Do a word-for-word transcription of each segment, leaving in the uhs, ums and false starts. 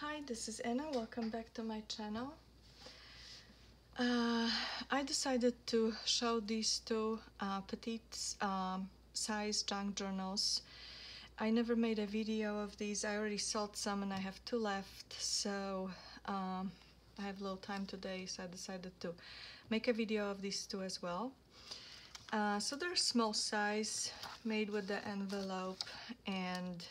Hi, this is Anna. Welcome back to my channel. Uh, I decided to show these two uh, petite um, size junk journals. I never made a video of these. I already sold some and I have two left, so um, I have little time today, so I decided to make a video of these two as well. Uh, so they're small size, made with the envelope, and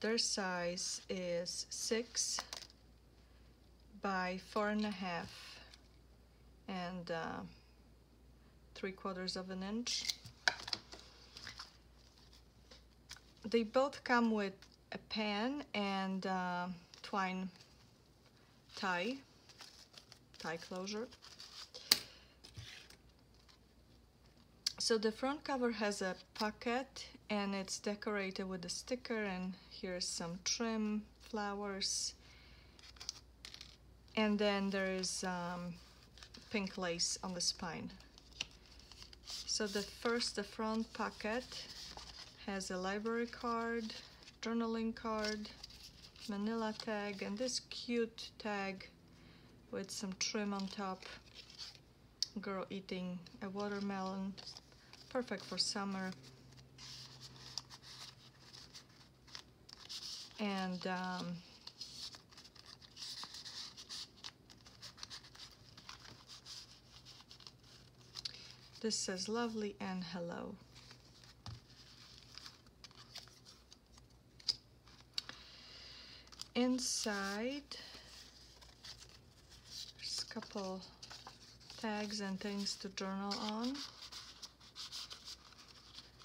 their size is six by four and a half and uh, three quarters of an inch. They both come with a pen and uh, twine tie, tie closure. So the front cover has a pocket and it's decorated with a sticker, and here's some trim, flowers, and then there is um, pink lace on the spine. So the first, the front pocket has a library card, journaling card, manila tag, and this cute tag with some trim on top. Girl eating a watermelon. Perfect for summer. And um, this says lovely and hello. Inside, there's a couple tags and things to journal on.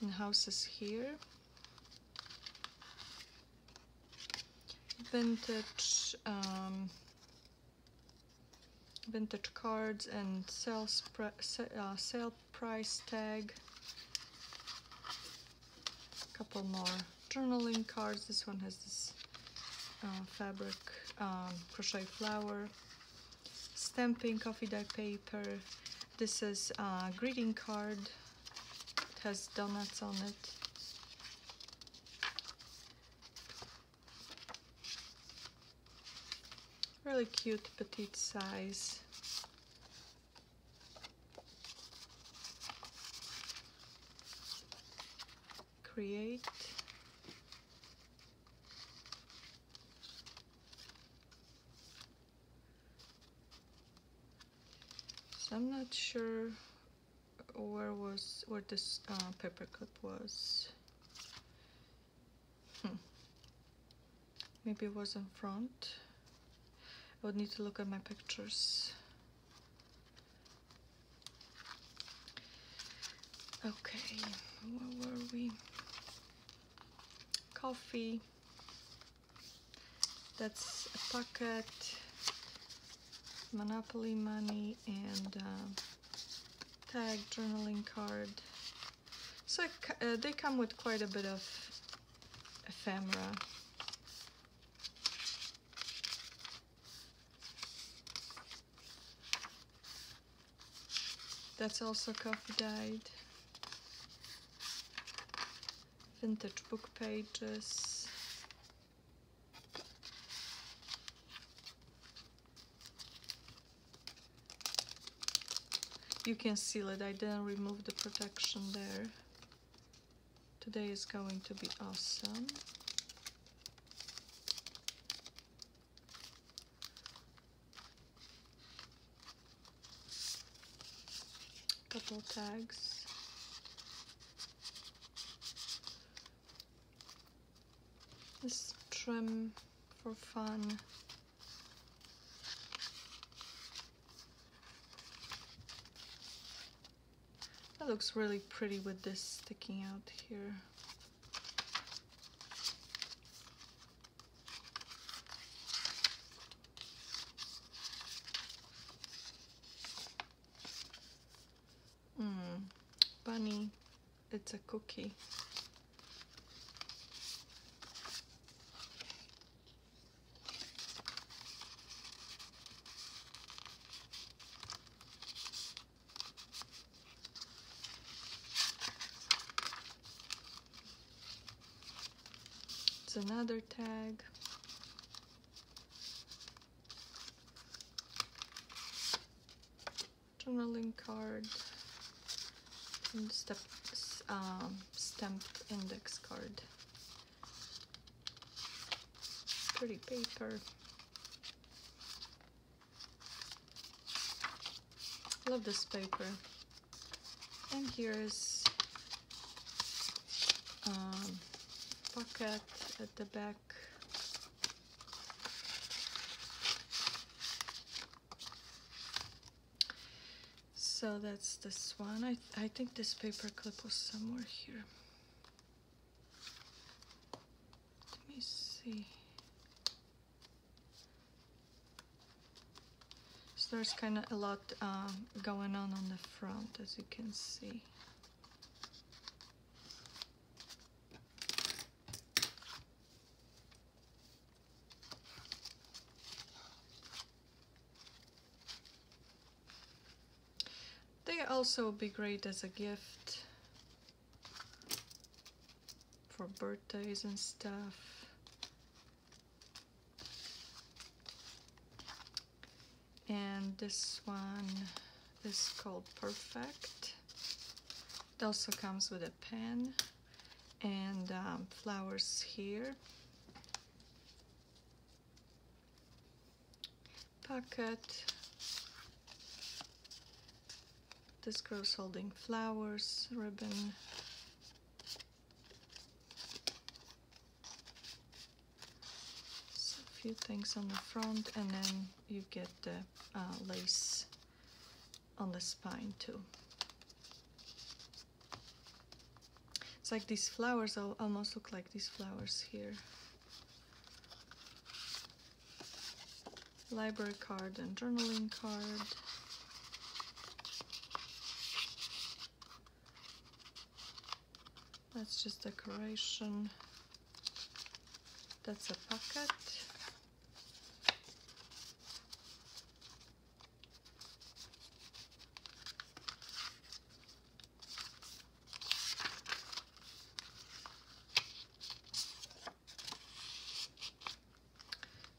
And houses here. Vintage, um, vintage cards and sales uh, sale price tag. A couple more journaling cards. This one has this uh, fabric um, crochet flower, stamping, coffee dye paper. This is a greeting card. It has donuts on it. Really cute, petite size. Create. So I'm not sure where was where this uh, paperclip was. Hmm. Maybe it was in front. I would need to look at my pictures. Okay, where were we? Coffee. That's a pocket. Monopoly money and uh, tag, journaling card. So uh, they come with quite a bit of ephemera. That's also coffee dyed. Vintage book pages. You can seal it. I didn't remove the protection there. Today is going to be awesome. Couple tags. This trim for fun. That looks really pretty with this sticking out here. Mm, bunny, it's a cookie. Another tag, journaling card, and step, uh, stamped index card. Pretty paper. Love this paper. And here's um, pocket at the back. So that's this one. I, th I think this paper clip was somewhere here. Let me see. So there's kind of a lot uh, going on on the front, as you can see. Also would be great as a gift for birthdays and stuff. And this one is called Perfect. It also comes with a pen and um, flowers here. Pocket. This girl's holding flowers, ribbon. So a few things on the front, and then you get the uh, lace on the spine too. It's like these flowers, I'll almost look like these flowers here. Library card and journaling card. That's just decoration. That's a pocket.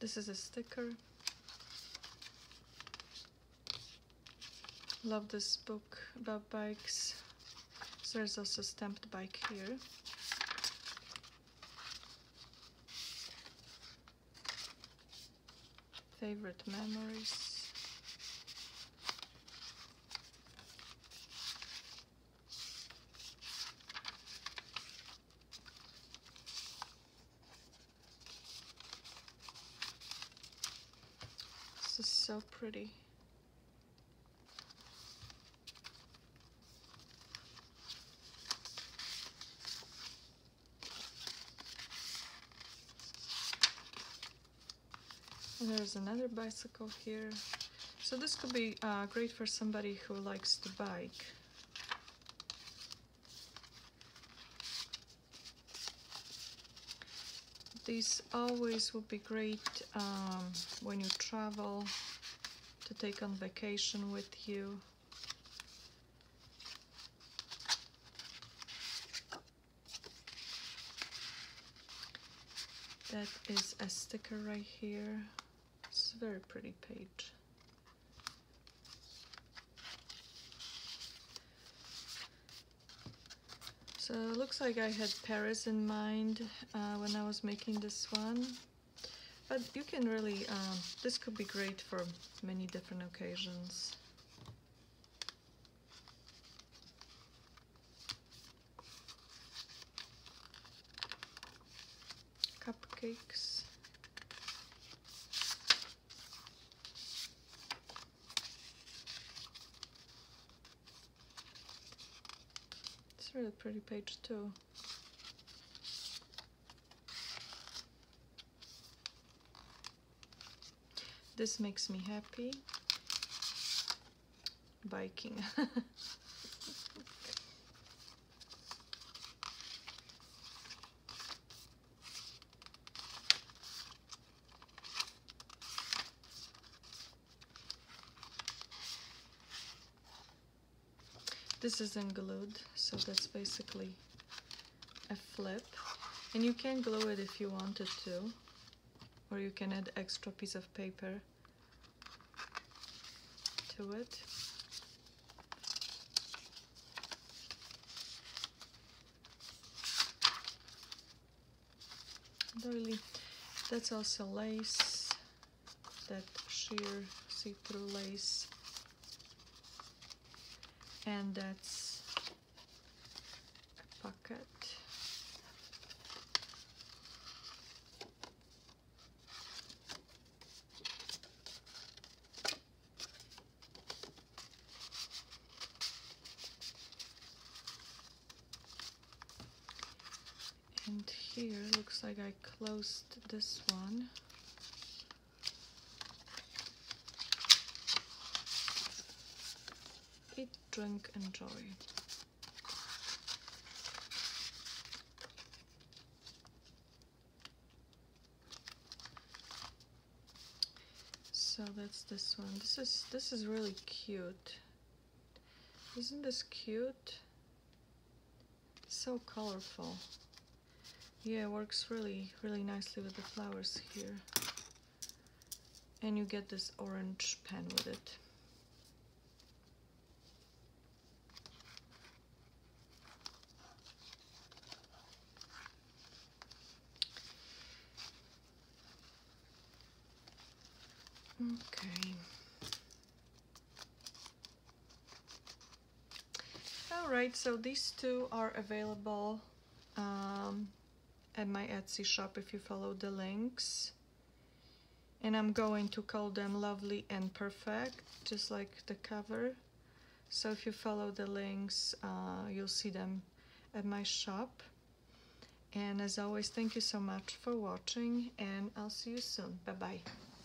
This is a sticker. Love this book about bikes. There's also a stamped bike here. Favorite memories. This is so pretty. There's another bicycle here. So this could be uh, great for somebody who likes to bike. These always would be great um, when you travel, to take on vacation with you. That is a sticker right here. It's a very pretty page. So it looks like I had Paris in mind uh, when I was making this one, but you can really, uh, this could be great for many different occasions. Cupcakes. Really pretty page too. This makes me happy. Biking. This isn't glued, so that's basically a flip, and you can glue it if you wanted to, or you can add extra piece of paper to it. really. That's also lace, that sheer see-through lace, and that's a pocket. And here looks like I closed this one. Eat, drink, enjoy. So that's this one. This is this is really cute. Isn't this cute? So colorful. Yeah, it works really, really nicely with the flowers here. And you get this orange pen with it. Okay. All right, so these two are available um, at my Etsy shop if you follow the links, and I'm going to call them lovely and perfect, just like the cover. So if you follow the links, uh, you'll see them at my shop. And as always, thank you so much for watching, and I'll see you soon. Bye bye.